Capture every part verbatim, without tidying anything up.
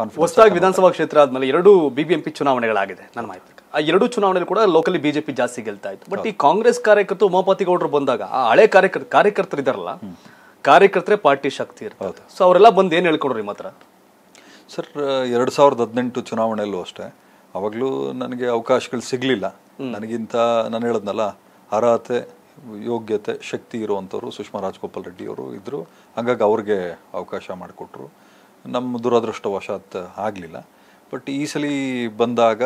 Confidence. ಹೊಸದಾಗಿ ವಿಧಾನಸಭಾ ಕ್ಷೇತ್ರ ಆದ್ಮೇಲೆ ಎರಡು ಬಿಬಿಎಂಪಿ ಚುನಾವಣೆಗಳಾಗಿದೆ ನನ್ನ ಮಾಹಿತಿ. ಆ ಎರಡು ಚುನಾವಣೆಯಲ್ಲಿ ಕೂಡ ಲೋಕಲಿ ಬಿಜೆಪಿ ಜಾಸ್ತಿ ಗೆಲ್ತಾ ಇತ್ತು. ಬಟ್ ಈ ಕಾಂಗ್ರೆಸ್ ಕಾರ್ಯಕರ್ತರು ಉಮಾಪತಿ ಗೌಡರು ಬಂದಾಗ ಆ ಹಳೆ ಕಾರ್ಯಕರ್ತ ಕಾರ್ಯಕರ್ತರು ಇದಾರಲ್ಲ, ಕಾರ್ಯಕರ್ತರೇ ಪಾರ್ಟಿ ಶಕ್ತಿ ಇರ್ತಾರೆ. ಸೊ ಅವರೆಲ್ಲ ಬಂದು ಏನು ಹೇಳ್ಕೊಂಡ್ರು ನಿಮ್ಮ ಹತ್ರ? ಸರ್, ಎರಡು ಸಾವಿರದ ಹದಿನೆಂಟು ಚುನಾವಣೆಯಲ್ಲೂ ಅಷ್ಟೇ ಅವಾಗಲೂ ನನಗೆ ಅವಕಾಶಗಳು ಸಿಗಲಿಲ್ಲ. ನನಗಿಂತ ನಾನು ಹೇಳದ್ನಲ್ಲ, ಅರ್ಹತೆ ಯೋಗ್ಯತೆ ಶಕ್ತಿ ಇರುವಂಥವ್ರು ಸುಷ್ಮಾ ರಾಜಗೋಪಾಲ್ ರೆಡ್ಡಿ ಅವರು ಇದ್ದರು. ಹಾಗಾಗಿ ಅವ್ರಿಗೆ ಅವಕಾಶ ಮಾಡಿಕೊಟ್ರು. ನಮ್ಮ ದುರದೃಷ್ಟವಶಾತ್ ಆಗಲಿಲ್ಲ. ಬಟ್ ಈ ಸಲ ಬಂದಾಗ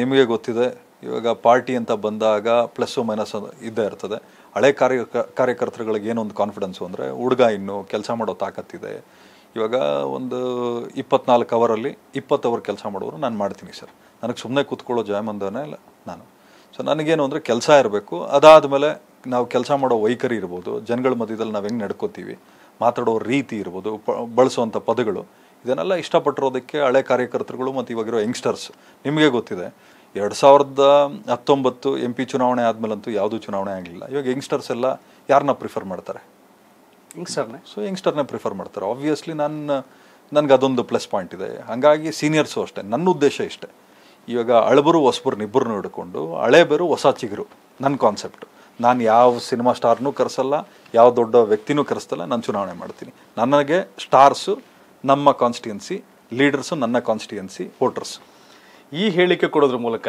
ನಿಮಗೆ ಗೊತ್ತಿದೆ, ಇವಾಗ ಪಾರ್ಟಿ ಅಂತ ಬಂದಾಗ ಪ್ಲಸ್ಸು ಮೈನಸ್ ಇದ್ದೇ ಇರ್ತದೆ. ಹಳೆ ಕಾರ್ಯ ಕಾರ್ಯಕರ್ತರುಗಳಿಗೆ ಏನೊಂದು ಕಾನ್ಫಿಡೆನ್ಸು ಅಂದರೆ, ಹುಡುಗ ಇನ್ನೂ ಕೆಲಸ ಮಾಡೋ ತಾಕತ್ತಿದೆ, ಇವಾಗ ಒಂದು ಇಪ್ಪತ್ನಾಲ್ಕು ಅವರಲ್ಲಿ ಇಪ್ಪತ್ತು ಅವರ್ ಕೆಲಸ ಮಾಡೋರು ನಾನು ಮಾಡ್ತೀನಿ ಸರ್, ನನಗೆ ಸುಮ್ಮನೆ ಕೂತ್ಕೊಳ್ಳೋ ಜಯಮಂದನೇ ಇಲ್ಲ ನಾನು. ಸೊ ನನಗೇನು ಅಂದರೆ ಕೆಲಸ ಇರಬೇಕು, ಅದಾದಮೇಲೆ ನಾವು ಕೆಲಸ ಮಾಡೋ ವೈಖರಿ ಇರ್ಬೋದು, ಜನಗಳ ಮಧ್ಯದಲ್ಲಿ ನಾವು ಹೆಂಗೆ ನಡ್ಕೋತೀವಿ, ಮಾತಾಡೋ ರೀತಿ ಇರ್ಬೋದು, ಪ ಬಳಸುವಂಥ ಪದಗಳು, ಇದನ್ನೆಲ್ಲ ಇಷ್ಟಪಟ್ಟಿರೋದಕ್ಕೆ ಹಳೆ ಕಾರ್ಯಕರ್ತರುಗಳು ಮತ್ತು ಇವಾಗಿರೋ ಯಂಗ್ಸ್ಟರ್ಸ್ ನಿಮಗೆ ಗೊತ್ತಿದೆ. ಎರಡು ಸಾವಿರದ ಹತ್ತೊಂಬತ್ತು ಎಂ ಪಿ ಚುನಾವಣೆ ಆದಮೇಲಂತೂ ಯಾವುದೂ ಚುನಾವಣೆ ಆಗಲಿಲ್ಲ. ಇವಾಗ ಯಂಗ್ಸ್ಟರ್ಸ್ ಎಲ್ಲ ಯಾರನ್ನ ಪ್ರಿಫರ್ ಮಾಡ್ತಾರೆ? ಯಂಗ್ಸ್ಟರ್ನೇ. ಸೊ ಯಂಗ್ಸ್ಟರ್ನೇ ಪ್ರಿಫರ್ ಮಾಡ್ತಾರೆ. ಆಬ್ವಿಯಸ್ಲಿ ನಾನು ನನಗೆ ಅದೊಂದು ಪ್ಲಸ್ ಪಾಯಿಂಟ್ ಇದೆ. ಹಾಗಾಗಿ ಸೀನಿಯರ್ಸು ಅಷ್ಟೇ, ನನ್ನ ಉದ್ದೇಶ ಇಷ್ಟೇ, ಇವಾಗ ಹಳಬರು ಹೊಸಬರು ಇಬ್ಬರನ್ನು ಹಿಡ್ಕೊಂಡು ಹಳೇಬರು ಹೊಸ ಚಿಗುರು ನನ್ನ ಕಾನ್ಸೆಪ್ಟು. ನಾನು ಯಾವ ಸಿನಿಮಾ ಸ್ಟಾರ್ನೂ ಕರೆಸಲ್ಲ, ಯಾವ ದೊಡ್ಡ ವ್ಯಕ್ತಿನೂ ಕರೆಸ್ತಲ್ಲ, ನಾನು ಚುನಾವಣೆ ಮಾಡ್ತೀನಿ. ನನಗೆ ಸ್ಟಾರ್ಸು ನಮ್ಮ ಕಾನ್ಸ್ಟಿಟ್ಯುಯೆನ್ಸಿ, ಲೀಡರ್ಸು ನನ್ನ ಕಾನ್ಸ್ಟಿಟ್ಯುಯೆನ್ಸಿ, ವೋಟರ್ಸು. ಈ ಹೇಳಿಕೆ ಕೊಡೋದ್ರ ಮೂಲಕ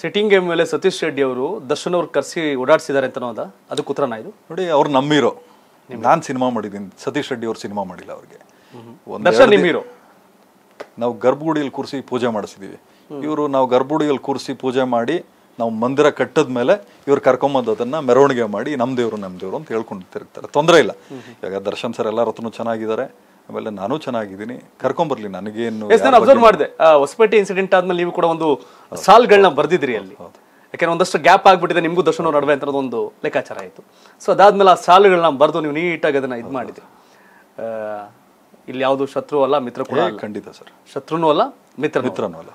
sitting M L A Satish Reddy ಅವರು ದರ್ಶನ್ ಅವ್ರು ಕರೆಸಿ ಓಡಾಡಿಸಿದ್ದಾರೆ ಅಂತ ನೋದ, ಅದಕ್ಕೆ ಉತ್ತರನಾ ಇದು? ನೋಡಿ, ಅವ್ರು ನಮ್ಮಿರೋ, ನಾನು ಸಿನಿಮಾ ಮಾಡಿದ್ದೀನಿ, ಸತೀಶ್ ರೆಡ್ಡಿ ಅವ್ರು ಸಿನಿಮಾ ಮಾಡಿಲ್ಲ. ಅವ್ರಿಗೆ ಒಂದು ನಾವು ಗರ್ಭಗುಡಿಯಲ್ಲಿ ಕೂರಿಸಿ ಪೂಜೆ ಮಾಡಿಸಿದ್ದೀವಿ. ಇವರು ನಾವು ಗರ್ಭಗುಡಿಯಲ್ಲಿ ಕೂರಿಸಿ ಪೂಜೆ ಮಾಡಿ ನಾವು ಮಂದಿರ ಕಟ್ಟದ ಮೇಲೆ ಇವ್ರು ಕರ್ಕೊಂಬಂದು ಅದನ್ನು ಮೆರವಣಿಗೆ ಮಾಡಿ ನಮ್ಮ ದೇವರು ನಮ್ಮ ದೇವರು ಅಂತ ಹೇಳ್ಕೊಂಡು ತಿರುಗ್ತಾರೆ. ತೊಂದರೆ ಇಲ್ಲ. ಇವಾಗ ದರ್ಶನ್ ಸರ್ ಎಲ್ಲರ ಹತ್ರನೂ ಚೆನ್ನಾಗಿದ್ದಾರೆ, ಆಮೇಲೆ ನಾನು ಚೆನ್ನಾಗಿದ್ದೀನಿ, ಕರ್ಕೊಂಬರ್ಲಿ ನನಗೇನು. ಅಬ್ಸರ್ವ್ ಮಾಡಿದೆ, ಹೊಸಪೇಟೆ ಇನ್ಸಿಡೆಂಟ್ ಆದ್ಮೇಲೆ ನೀವು ಕೂಡ ಒಂದು ಸಾಲ್ಗಳನ್ನ ಬರೆದಿದ್ರಿ ಅಲ್ಲಿ, ಯಾಕೆಂದ್ರೆ ಒಂದಷ್ಟು ಗ್ಯಾಪ್ ಆಗಿಬಿಟ್ಟಿದೆ ನಿಮಗೂ ದರ್ಶನ ನಡುವೆ ಅಂತ ಒಂದು ಲೆಕ್ಕಾಚಾರ ಆಯಿತು. ಸೊ ಅದಾದ್ಮೇಲೆ ಆ ಸಾಲುಗಳನ್ನ ಬರೆದು ನೀವು ನೀಟಾಗಿ ಅದನ್ನು ಇದು ಮಾಡಿದೆ. ಇಲ್ಲಿ ಯಾವುದು ಶತ್ರು ಅಲ್ಲ ಮಿತ್ರ ಕೂಡ, ಖಂಡಿತ ಸರ್, ಶತ್ರುನೂ ಅಲ್ಲ ಮಿತ್ರ ಮಿತ್ರನೂ ಅಲ್ಲ.